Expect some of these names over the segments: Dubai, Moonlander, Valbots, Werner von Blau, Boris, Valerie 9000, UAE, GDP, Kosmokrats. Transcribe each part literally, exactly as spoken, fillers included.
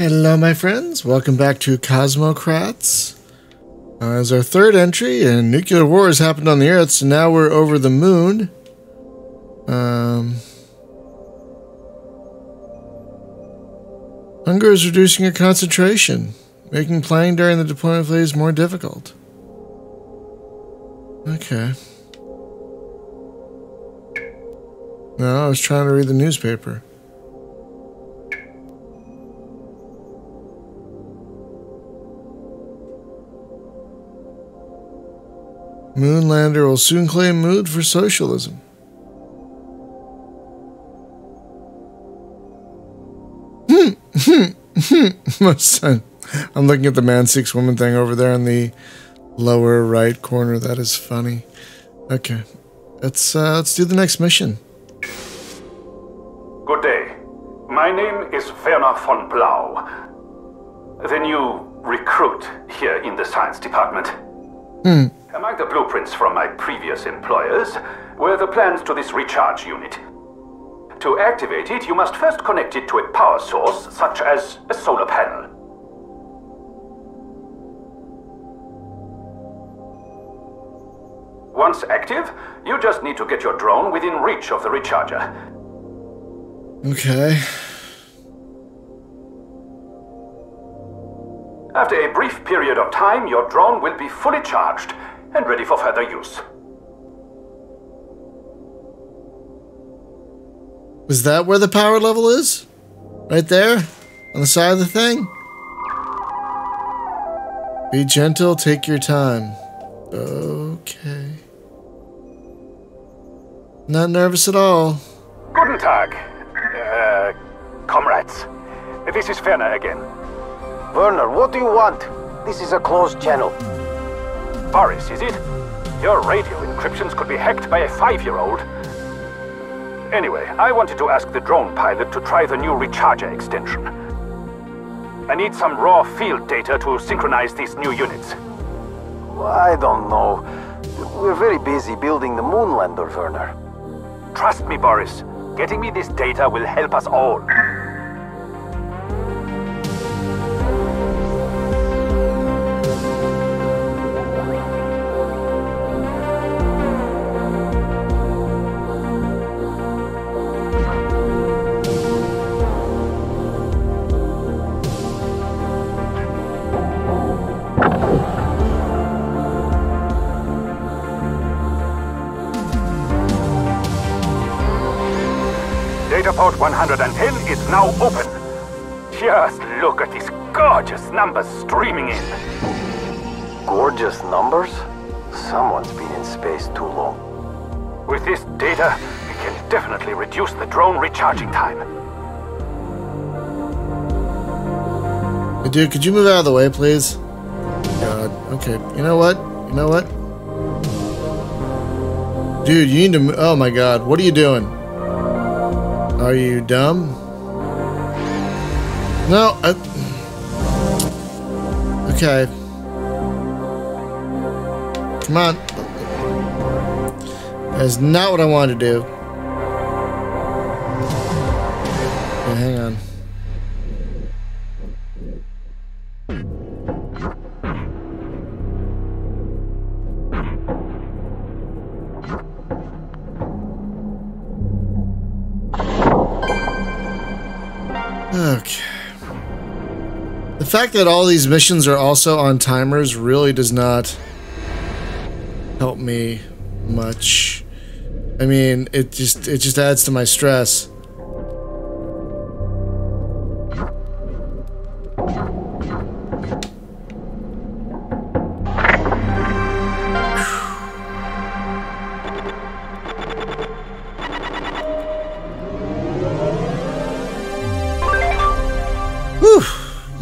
Hello, my friends. Welcome back to Kosmokrats. Uh, it's our third entry, and nuclear war has happened on the Earth, so now we're over the moon. Um, hunger is reducing your concentration, making playing during the deployment phase more difficult. Okay. No, I was trying to read the newspaper. Moonlander will soon claim mood for socialism. Hmm, hmm, hmm. Most time. I'm looking at the man seeks woman thing over there in the lower right corner. That is funny. Okay, let's uh, let's do the next mission. Good day. My name is Werner von Blau, the new recruit here in the science department. Hmm. Among the blueprints from my previous employers were the plans to this recharge unit. To activate it, you must first connect it to a power source, such as a solar panel. Once active, you just need to get your drone within reach of the recharger. Okay. After a brief period of time, your drone will be fully charged and ready for further use. Was that where the power level is? Right there? On the side of the thing? Be gentle, take your time. Okay. Not nervous at all. Guten Tag, uh, comrades. This is Werner again. Werner, what do you want? This is a closed channel. Boris, is it? Your radio encryptions could be hacked by a five-year-old. Anyway, I wanted to ask the drone pilot to try the new recharger extension. I need some raw field data to synchronize these new units. I don't know. We're very busy building the Moonlander, Werner. Trust me, Boris. Getting me this data will help us all. Port one hundred ten is now open. Just look at these gorgeous numbers streaming in. Gorgeous numbers? Someone's been in space too long. With this data, we can definitely reduce the drone recharging time. Hey dude, could you move out of the way, please? God. Okay. You know what? You know what? Dude, you need to... Oh my God. What are you doing? Are you dumb? No, I... Okay. Come on. That's not what I wanted to do. Okay, hang on. Okay. The fact that all these missions are also on timers really does not help me much. I mean, it just it just adds to my stress.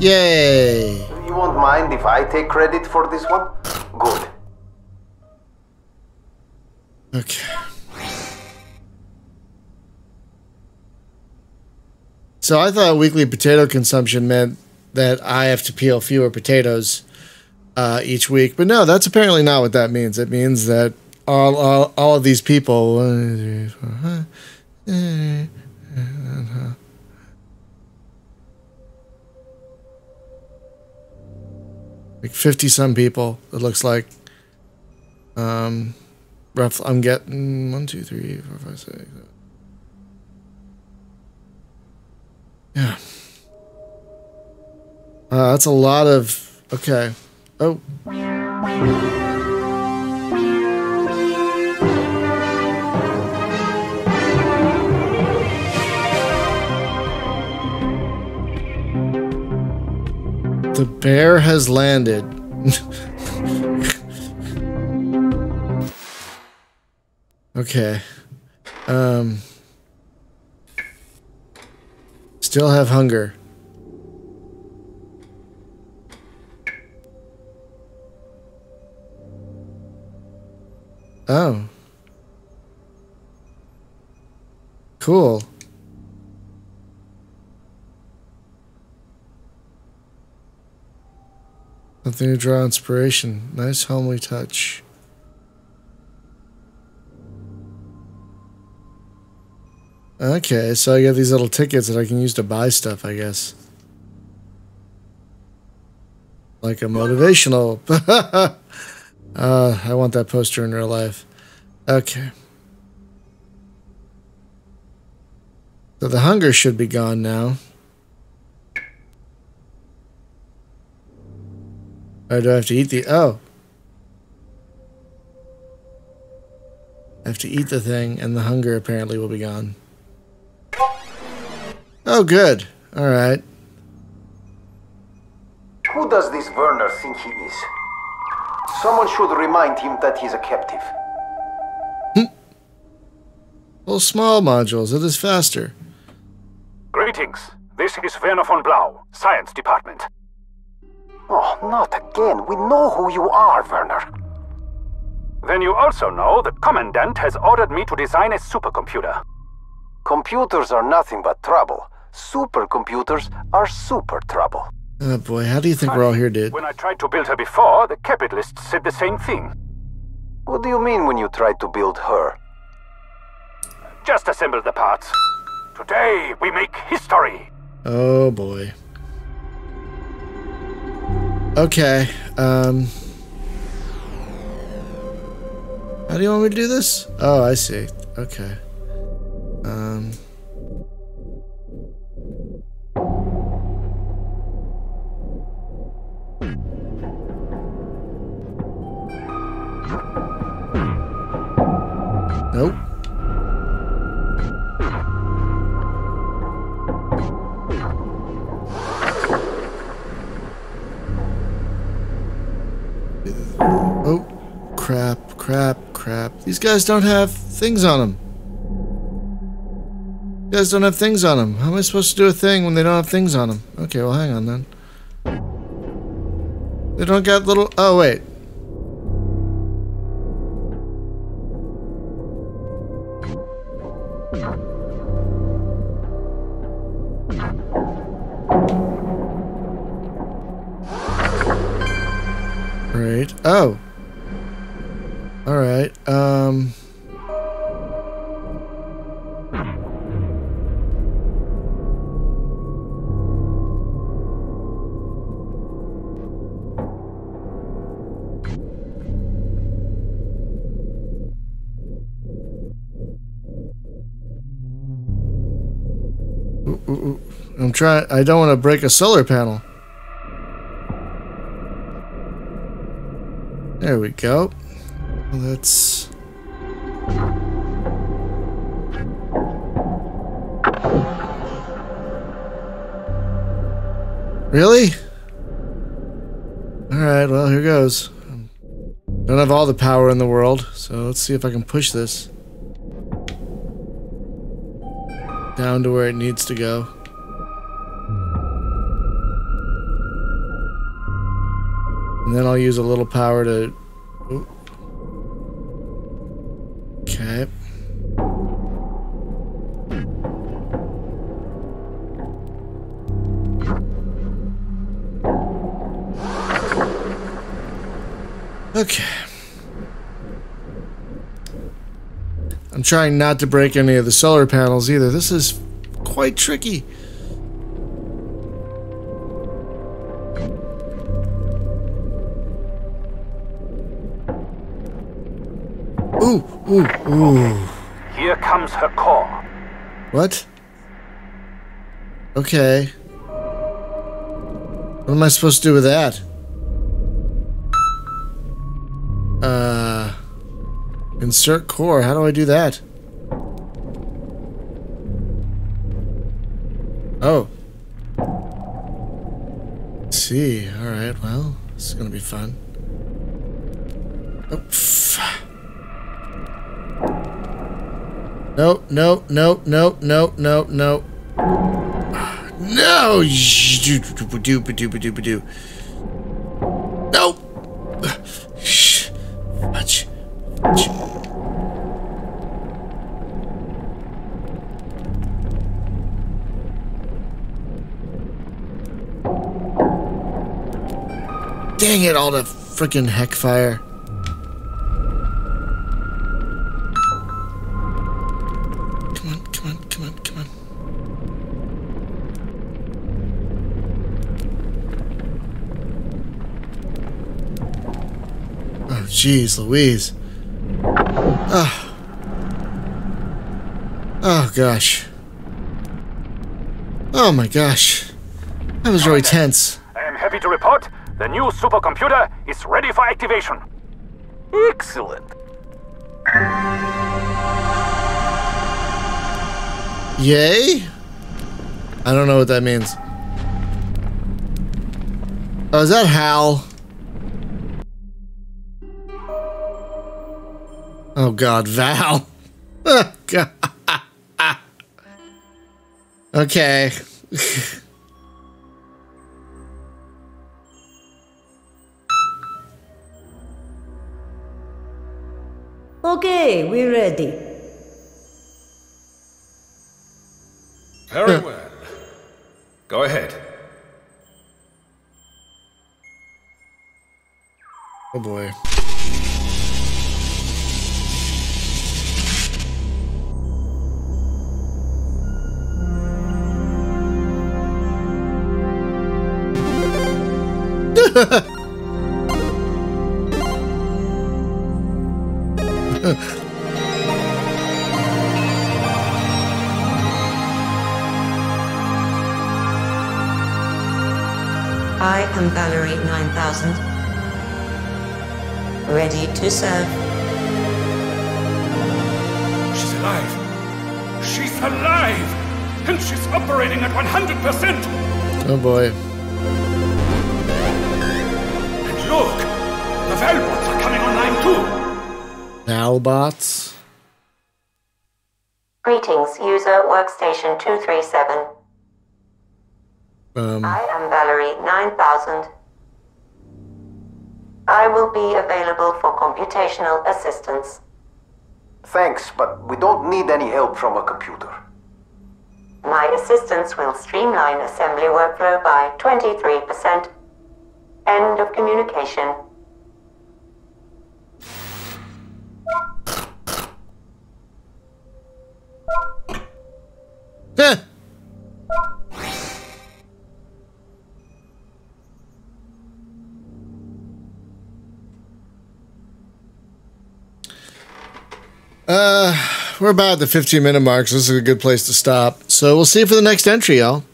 Yay! You won't mind if I take credit for this one? Good. Okay. So I thought weekly potato consumption meant that I have to peel fewer potatoes uh, each week, but no, that's apparently not what that means. It means that all all, all of these people. One, two, three, four, huh? uh, uh, uh, uh, like fifty some people, it looks like. Um, roughly, I'm getting one, two, three, four, five, six, seven. Yeah. Uh, that's a lot of, okay. Oh. The bear has landed. Okay. Um. Still have hunger. Oh. Cool. Something to draw inspiration. Nice homely touch. Okay, so I got these little tickets that I can use to buy stuff, I guess. Like a motivational. uh, I want that poster in real life. Okay. So the hunger should be gone now. Or do I have to eat the... Oh. I have to eat the thing, and the hunger apparently will be gone. Oh, good. All right. Who does this Werner think he is? Someone should remind him that he's a captive. Hm. Well, small modules. It is faster. Greetings. This is Werner von Blau, Science Department. Oh, not again. We know who you are, Werner. Then you also know the Commandant has ordered me to design a supercomputer. Computers are nothing but trouble. Supercomputers are super trouble. Oh boy, how do you think we're all here, dude? When I tried to build her before, the capitalists said the same thing. What do you mean when you tried to build her? Just assemble the parts. Today, we make history. Oh boy. Okay, um... how do you want me to do this? Oh, I see. Okay. Um... Nope. Oh, crap, crap, crap. These guys don't have things on them. These guys don't have things on them. How am I supposed to do a thing when they don't have things on them? Okay, well, hang on then. They don't got little... Oh, wait. Great. Oh. All right. Um. Ooh, ooh, ooh. I'm trying. I don't want to break a solar panel. There we go. Let's... Really? Alright, well, here goes. Don't have all the power in the world, so let's see if I can push this down to where it needs to go. And then I'll use a little power to... Ooh. Okay. Okay. I'm trying not to break any of the solar panels either. This is quite tricky. Ooh, ooh, ooh. Okay. Here comes her call. What? Okay. What am I supposed to do with that? Uh... Insert core. How do I do that? Oh. Let's see. Alright, well, this is gonna be fun. Oops. No, no, no, no, no, no, no. No! No! Fudge. Fudge. Dang it, all the frickin' heck fire. Come on, come on, come on, come on. Oh, jeez, Louise. Oh. Oh, gosh. Oh, my gosh. That was really tense. I am happy to report. The new supercomputer is ready for activation. Excellent. Yay? I don't know what that means. Oh, is that Hal? Oh God, Val. Oh, God. Okay. Okay, we're ready. Very well. Go ahead. Oh boy. I am Valerie nine thousand, ready to serve. She's alive! She's alive! And she's operating at one hundred percent! Oh boy. And look! The Valbots are coming online too! Valbots? Greetings, user workstation two three seven. Um, I am Valerie nine thousand. I will be available for computational assistance. Thanks, but we don't need any help from a computer. My assistance will streamline assembly workflow by twenty-three percent. End of communication. Huh. Uh, we're about at the fifteen minute mark, so this is a good place to stop. So we'll see you for the next entry, y'all.